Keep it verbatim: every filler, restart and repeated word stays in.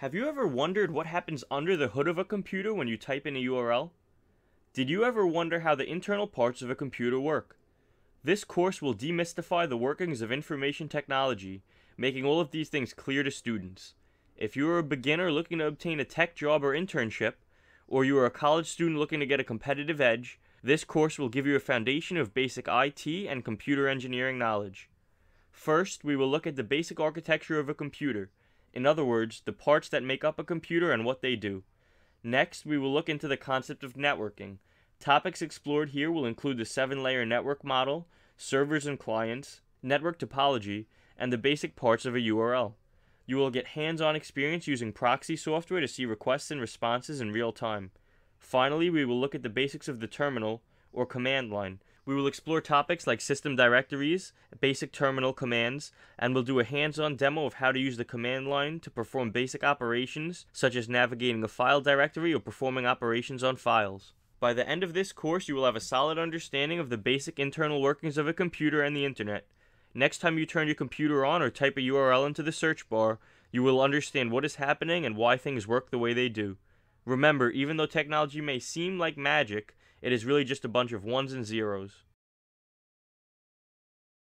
Have you ever wondered what happens under the hood of a computer when you type in a U R L? Did you ever wonder how the internal parts of a computer work? This course will demystify the workings of information technology, making all of these things clear to students. If you are a beginner looking to obtain a tech job or internship, or you are a college student looking to get a competitive edge, this course will give you a foundation of basic I T and computer engineering knowledge. First, we will look at the basic architecture of a computer. In other words, the parts that make up a computer and what they do. Next, we will look into the concept of networking. Topics explored here will include the seven-layer network model, servers and clients, network topology, and the basic parts of a U R L. You will get hands-on experience using proxy software to see requests and responses in real time. Finally, we will look at the basics of the terminal, or command line. We will explore topics like system directories, basic terminal commands, and we'll do a hands-on demo of how to use the command line to perform basic operations, such as navigating a file directory or performing operations on files. By the end of this course, you will have a solid understanding of the basic internal workings of a computer and the internet. Next time you turn your computer on or type a U R L into the search bar, you will understand what is happening and why things work the way they do. Remember, even though technology may seem like magic, it is really just a bunch of ones and zeros.